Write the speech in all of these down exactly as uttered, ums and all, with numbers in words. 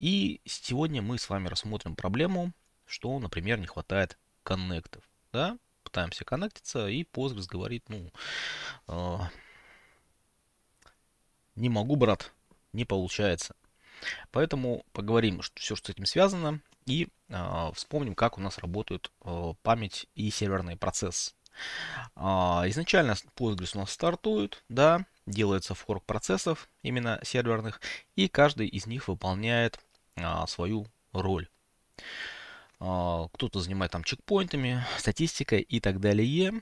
И сегодня мы с вами рассмотрим проблему, что, например, не хватает коннектов. Да? Пытаемся коннектиться, и Postgres говорит, ну, э, не могу, брат, не получается. Поэтому поговорим, что все, что с этим связано, и э, вспомним, как у нас работают э, память и серверный процесс. Э, изначально Postgres у нас стартует, да, делается форк процессов, именно серверных, и каждый из них выполняет э, свою роль. Кто-то занимает там чекпоинтами, статистикой и так далее.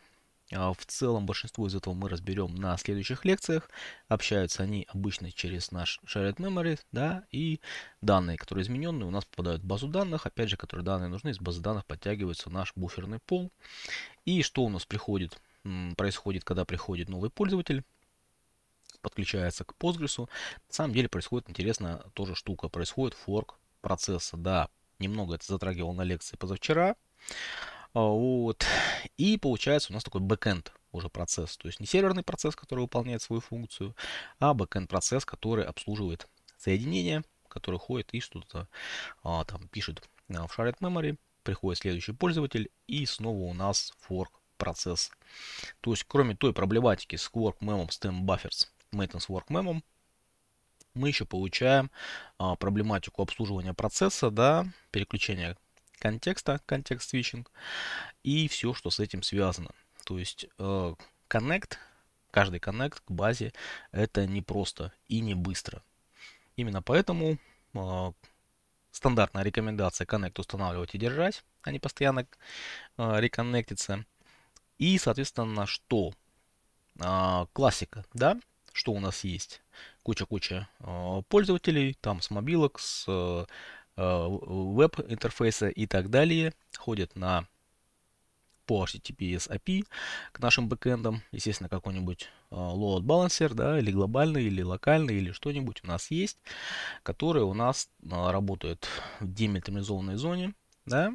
В целом большинство из этого мы разберем на следующих лекциях. Общаются они обычно через наш Shared Memory, да, и данные, которые измененные, у нас попадают в базу данных. Опять же, которые данные нужны, из базы данных подтягивается наш буферный пол. И что у нас приходит, происходит, когда приходит новый пользователь, подключается к Postgres. На самом деле происходит интересная тоже штука. Происходит форк процесса, да. Немного это затрагивал на лекции позавчера. Вот. И получается у нас такой бэкэнд уже процесс. То есть не серверный процесс, который выполняет свою функцию, а бэкэнд процесс, который обслуживает соединение, который ходит и что-то а, там пишет в Shared Memory. Приходит следующий пользователь и снова у нас fork процесс. То есть кроме той проблематики с work memом, stem buffers, maintenance work memом, мы еще получаем а, проблематику обслуживания процесса, да, переключения контекста, контекст свитчинг и все, что с этим связано. То есть э, connect, каждый connect к базе это не просто и не быстро. Именно поэтому э, стандартная рекомендация connect устанавливать и держать, а не постоянно э, реконнектиться. И, соответственно, что? Э, классика, да? Что у нас есть? Куча-куча э, пользователей, там с мобилок, с э, веб-интерфейса и так далее, ходят на, по эйч ти ти пи эс эй пи ай к нашим бэкэндам. Естественно, какой-нибудь э, load balancer, да, или глобальный, или локальный, или что-нибудь у нас есть, которые у нас э, работают в демилитаризованной зоне, да,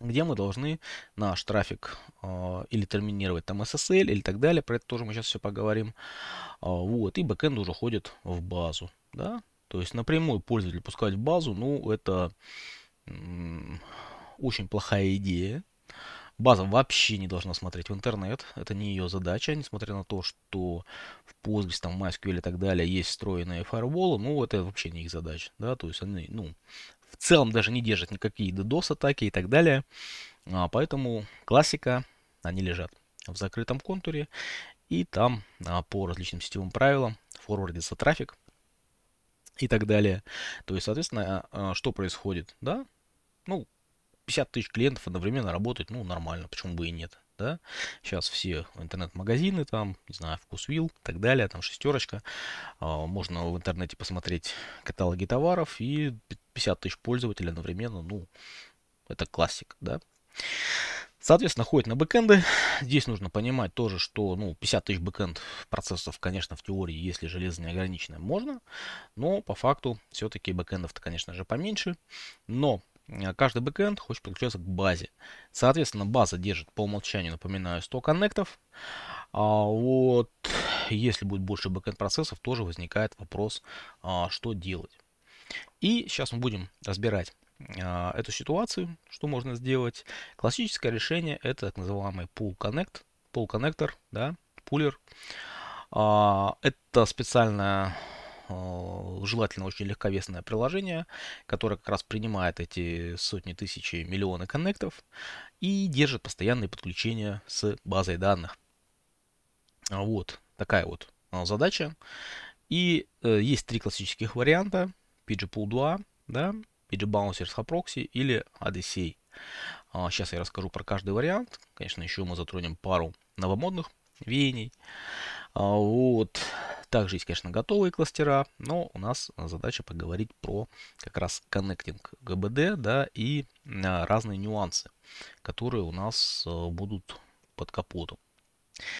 где мы должны наш трафик э, или терминировать там эс эс эль или так далее. Про это тоже мы сейчас все поговорим. Э, вот, и бэкэнд уже ходит в базу. Да? То есть напрямую пользователь пускать в базу, ну, это м-м, очень плохая идея. База вообще не должна смотреть в интернет. Это не ее задача, несмотря на то, что в Postgres, там, MySQL и так далее есть встроенные фаерволы. Ну, это вообще не их задача. Да? То есть они, ну, в целом даже не держат никакие ддос-атаки и так далее. А, поэтому классика, они лежат в закрытом контуре. И там а, по различным сетевым правилам форвардится трафик и так далее. То есть, соответственно, а, а, что происходит? Да? Ну, пятьдесят тысяч клиентов одновременно работать, ну, нормально, почему бы и нет, да? Сейчас все интернет-магазины, там, не знаю, Вкусвилл и так далее, там шестерочка. А, можно в интернете посмотреть каталоги товаров и пятьдесят тысяч пользователей одновременно, ну, это классик, да? Соответственно, ходит на бэкэнды. Здесь нужно понимать тоже, что, ну, пятьдесят тысяч бэкэнд процессов, конечно, в теории, если железо неограниченное, можно, но по факту все-таки бэкэндов-то, конечно же, поменьше, но каждый бэкэнд хочет подключаться к базе. Соответственно, база держит по умолчанию, напоминаю, сто коннектов. А вот если будет больше бэкэнд-процессов, тоже возникает вопрос, а, что делать. И сейчас мы будем разбирать а, эту ситуацию, что можно сделать. Классическое решение – это так называемый pool connect, pool connector, да, пулер. А, это специальная... желательно очень легковесное приложение, которое как раз принимает эти сотни тысяч и миллионы коннектов и держит постоянные подключения с базой данных. Вот такая вот задача. И э, есть три классических варианта. PgPool-два, да, PGBouncer с Haproxy или Odyssey. А, сейчас я расскажу про каждый вариант. Конечно, еще мы затронем пару новомодных веяний. А, вот... Также есть, конечно, готовые кластера, но у нас задача поговорить про как раз коннектинг ГБД, да, и а, разные нюансы, которые у нас а, будут под капотом.